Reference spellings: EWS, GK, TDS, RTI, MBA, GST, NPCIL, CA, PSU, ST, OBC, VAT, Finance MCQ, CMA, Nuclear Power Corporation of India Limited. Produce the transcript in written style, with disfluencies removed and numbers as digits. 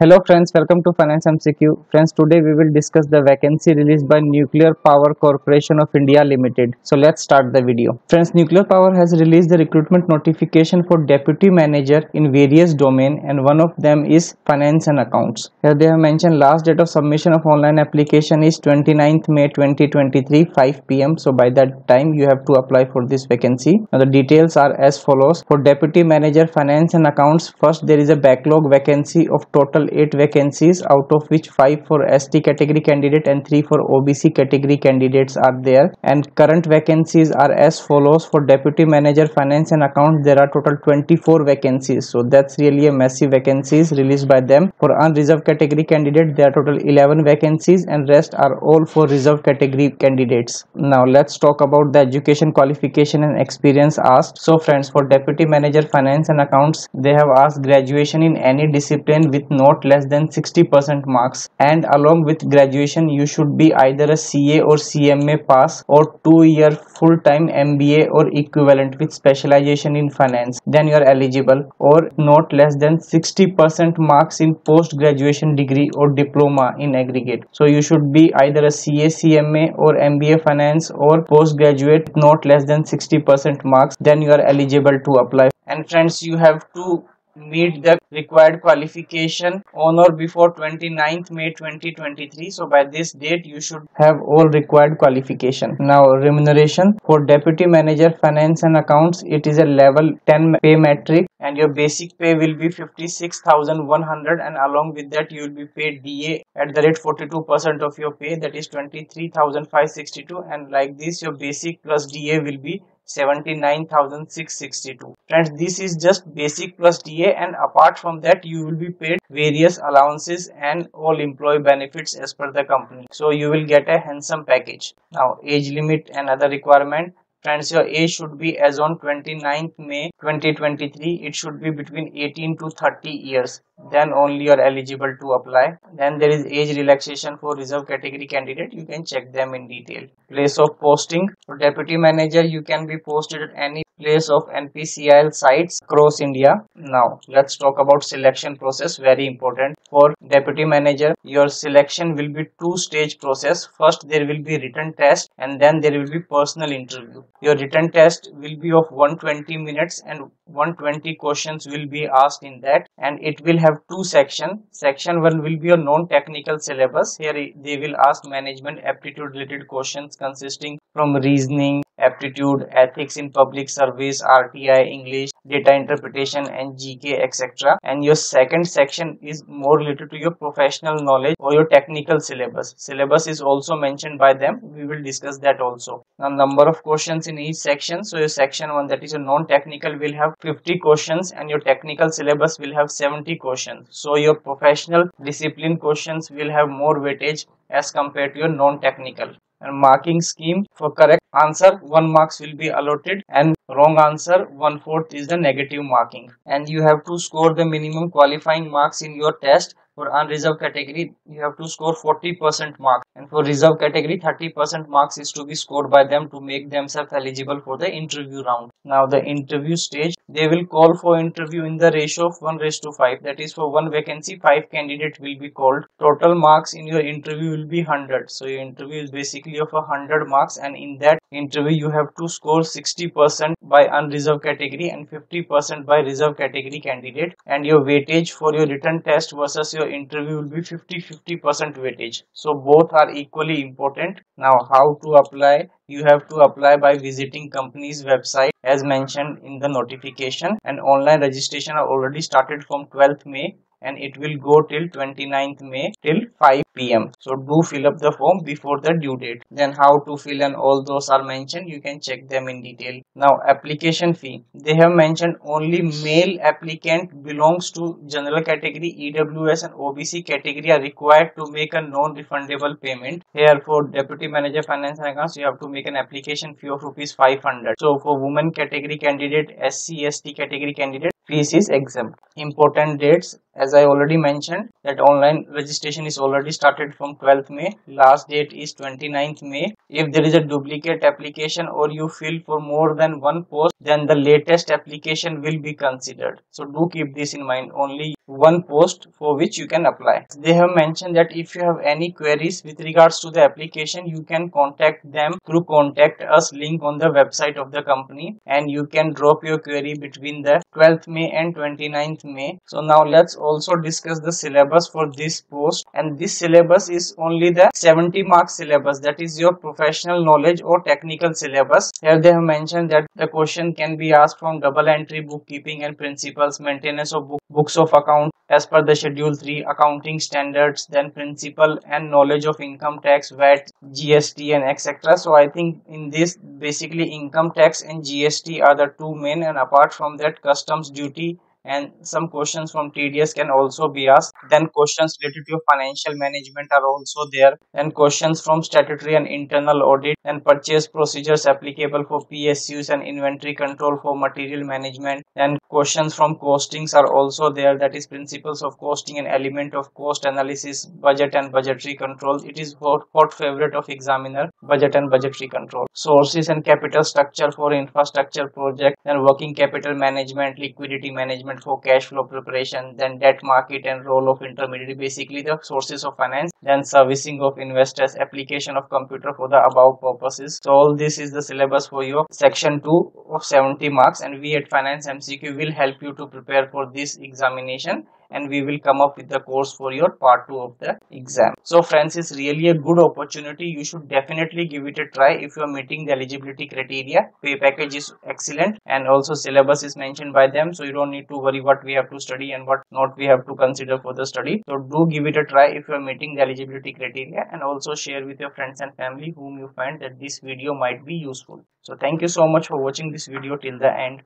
Hello friends, welcome to Finance MCQ. Friends, today we will discuss the vacancy released by Nuclear Power Corporation of India Limited. So let's start the video. Friends, Nuclear Power has released the recruitment notification for deputy manager in various domains, and one of them is finance and accounts. Here they have mentioned last date of submission of online application is 29th May 2023 5 p.m. So by that time you have to apply for this vacancy. Now the details are as follows. For deputy manager finance and accounts, first there is a backlog vacancy of total 8 vacancies, out of which 5 for ST category candidate and 3 for OBC category candidates are there, and current vacancies are as follows. For deputy manager finance and accounts there are total 24 vacancies, so that's really a massive vacancies released by them. For unreserved category candidate there are total 11 vacancies and rest are all for reserved category candidates. Now let's talk about the education qualification and experience asked. So friends, for deputy manager finance and accounts they have asked graduation in any discipline with not less than 60% marks, and along with graduation you should be either a CA or CMA pass or 2-year full-time MBA or equivalent with specialization in finance, then you are eligible, or not less than 60% marks in post-graduation degree or diploma in aggregate. So you should be either a CA, CMA or MBA finance or postgraduate not less than 60% marks, then you are eligible to apply. And friends, you have to meet the required qualification on or before 29th May 2023. So by this date you should have all required qualification. Now remuneration for deputy manager finance and accounts, it is a level 10 pay metric and your basic pay will be 56,100, and along with that you will be paid DA at the rate 42% of your pay, that is 23,562, and like this your basic plus DA will be 79,662. Friends, this is just basic plus DA, and apart from that you will be paid various allowances and all employee benefits as per the company. So you will get a handsome package. Now age limit and other requirement. Friends, your age should be as on 29th May 2023. It should be between 18 to 30 years. Then only you are eligible to apply. Then there is age relaxation for reserve category candidate. You can check them in detail. Place of posting. For deputy manager, you can be posted at any place of NPCIL sites across India. Now let's talk about selection process, very important. For deputy manager, your selection will be 2-stage process. First there will be written test and then there will be personal interview. Your written test will be of 120 minutes and 120 questions will be asked in that, and it will have 2 sections. Section 1 will be your non-technical syllabus. Here they will ask management aptitude related questions consisting from reasoning, aptitude, ethics in public service, RTI, English, data interpretation and GK, etc. And your second section is more related to your professional knowledge or your technical syllabus. Syllabus is also mentioned by them. We will discuss that also. Now number of questions in each section. So your section 1, that is your non-technical, will have 50 questions and your technical syllabus will have 70 questions. So your professional discipline questions will have more weightage as compared to your non-technical. And marking scheme: for correct answer 1 marks will be allotted, and wrong answer 1/4 is the negative marking, and you have to score the minimum qualifying marks in your test. For unreserved category you have to score 40% marks, and for reserved category 30% marks is to be scored by them to make themselves eligible for the interview round. Now the interview stage, they will call for interview in the ratio of 1:5, that is for 1 vacancy 5 candidates will be called. Total marks in your interview will be 100, so your interview is basically of 100 marks, and in that interview you have to score 60% by unreserved category and 50% by reserved category candidate, and your weightage for your written test versus your interview will be 50-50% weightage, so both are equally important. Now how to apply? You have to apply by visiting company's website as mentioned in the notification, and online registration are already started from 12th May and it will go till 29th May till 5 p.m. So do fill up the form before the due date. Then how to fill and all those are mentioned. You can check them in detail. Now application fee. They have mentioned only male applicant belongs to general category, EWS and OBC category are required to make a non-refundable payment. Here for deputy manager finance and accounts you have to make an application fee of ₹500. So for women category candidate, SC, ST category candidate, fees is exempt. Important dates: As I already mentioned that online registration is already started from 12th May. Last date is 29th May. If there is a duplicate application or you fill for more than one post, then the latest application will be considered. So do keep this in mind, only one post for which you can apply. They have mentioned that if you have any queries with regards to the application, you can contact them through contact us link on the website of the company, and you can drop your query between the 12th May and 29th May. So now let's also discuss the syllabus for this post, and this syllabus is only the 70-mark syllabus, that is your professional knowledge or technical syllabus. Here they have mentioned that the question can be asked from double entry bookkeeping and principles, maintenance of books of account as per the schedule 3, accounting standards, then principle and knowledge of income tax, VAT, GST and etc. So I think in this basically income tax and GST are the two main, and apart from that customs duty and some questions from TDS can also be asked. Then questions related to financial management are also there, and questions from statutory and internal audit, and purchase procedures applicable for PSUs and inventory control for material management, and questions from costings are also there, that is principles of costing and element of cost analysis, budget and budgetary control. It is hot favorite of examiner, budget and budgetary control. Sources and capital structure for infrastructure project, and working capital management, liquidity management for cash flow preparation, then debt market and role of intermediary, basically the sources of finance, then servicing of investors, application of computer for the above purposes. So all this is the syllabus for your section 2 of 70 marks, and we at Finance MCQ will help you to prepare for this examination, and we will come up with the course for your part 2 of the exam. So friends, it's really a good opportunity. You should definitely give it a try if you are meeting the eligibility criteria. Pay package is excellent, and also syllabus is mentioned by them, so you don't need to worry what we have to study and what not we have to consider for the study. So do give it a try if you are meeting the eligibility criteria, and also share with your friends and family whom you find that this video might be useful. So thank you so much for watching this video till the end.